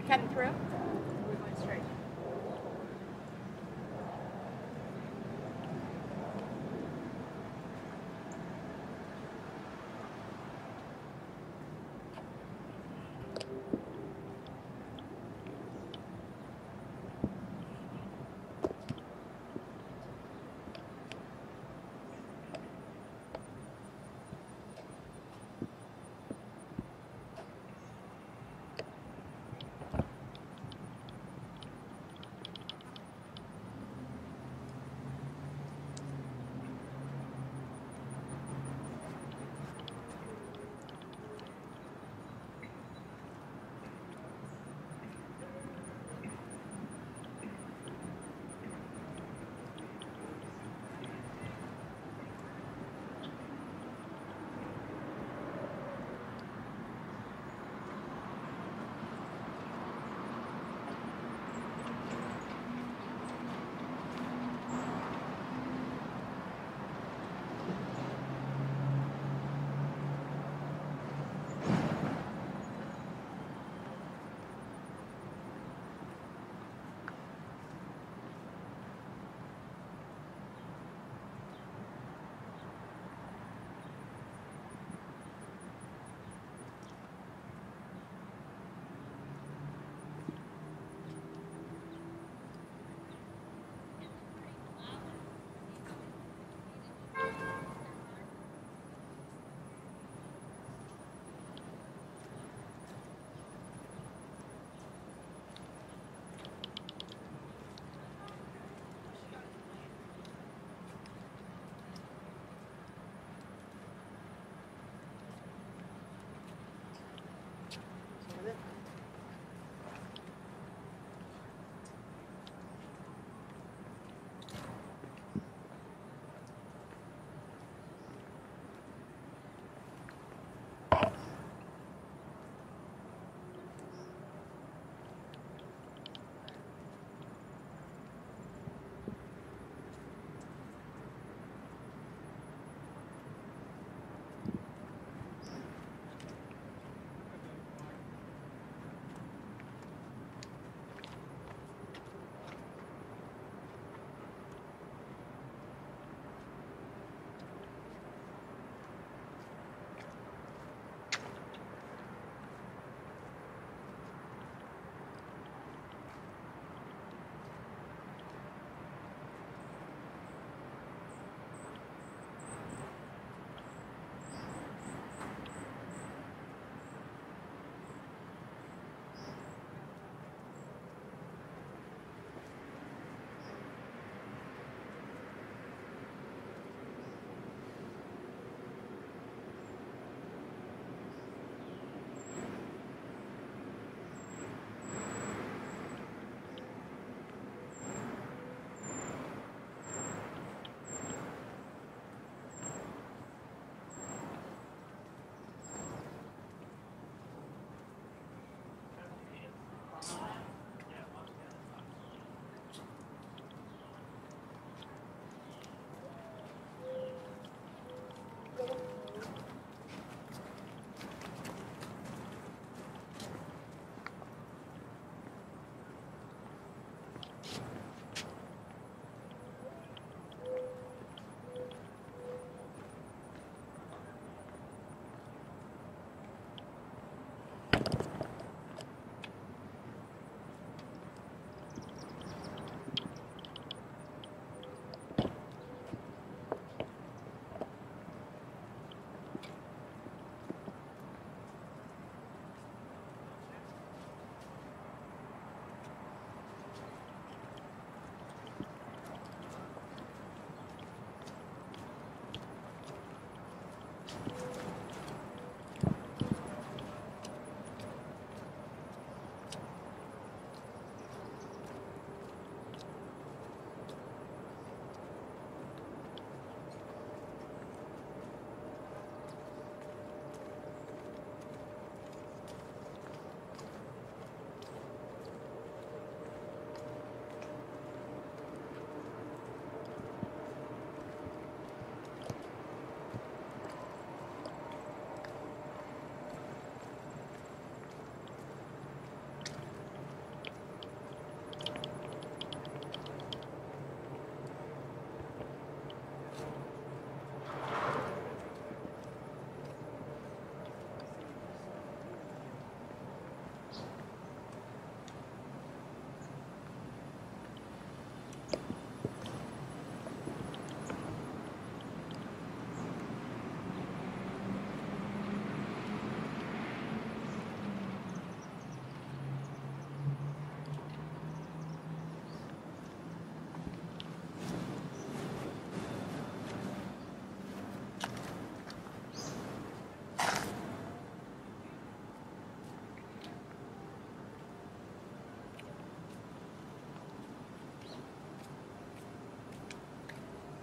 we cutting through? We're going straight.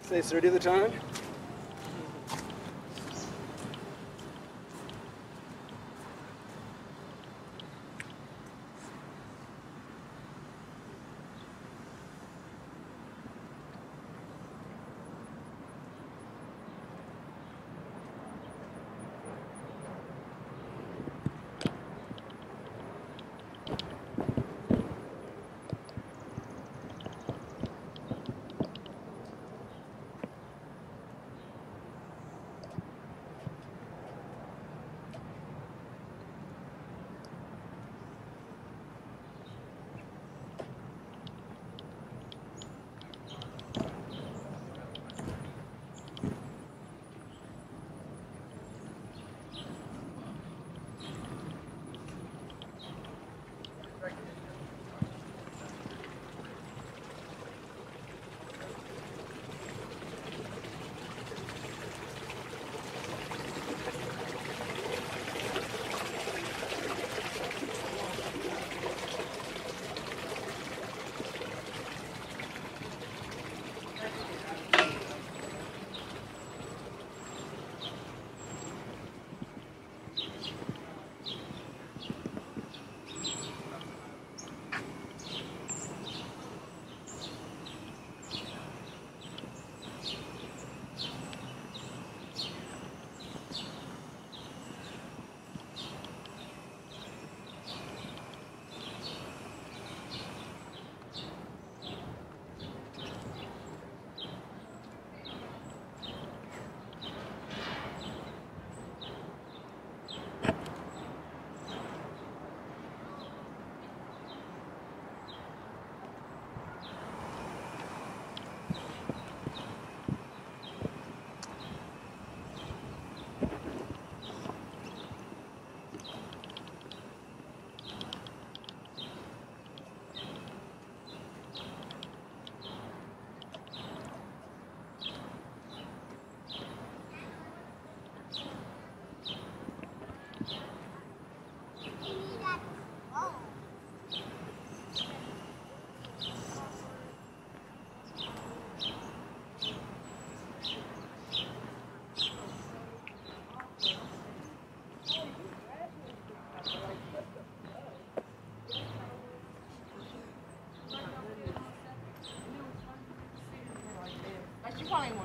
Stay sturdy the time.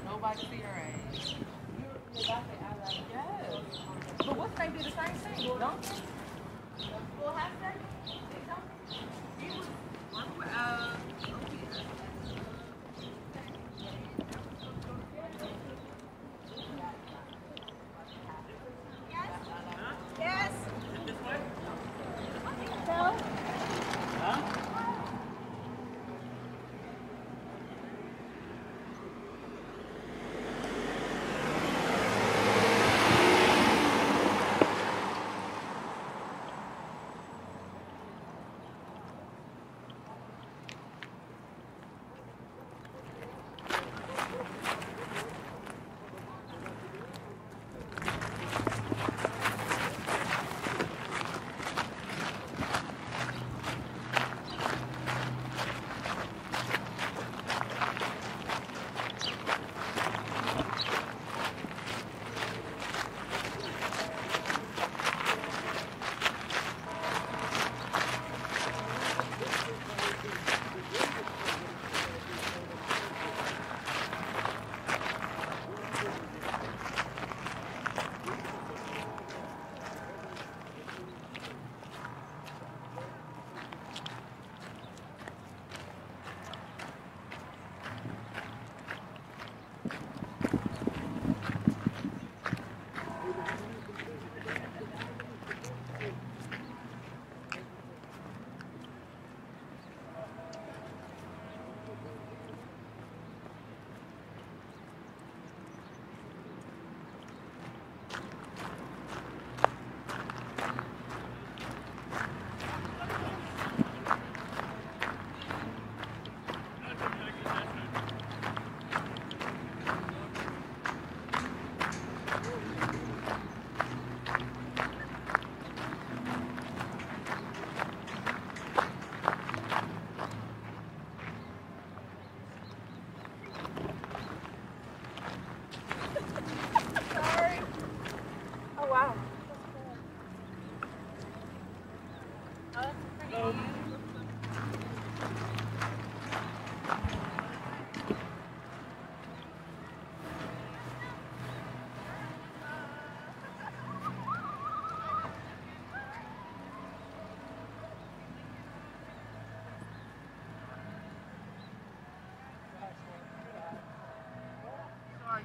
Nobody see her age. Yes. But what if they do the same thing? Don't they? Full half day? They don't. It was one with, Yes. This way? I think so. Huh?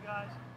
guys.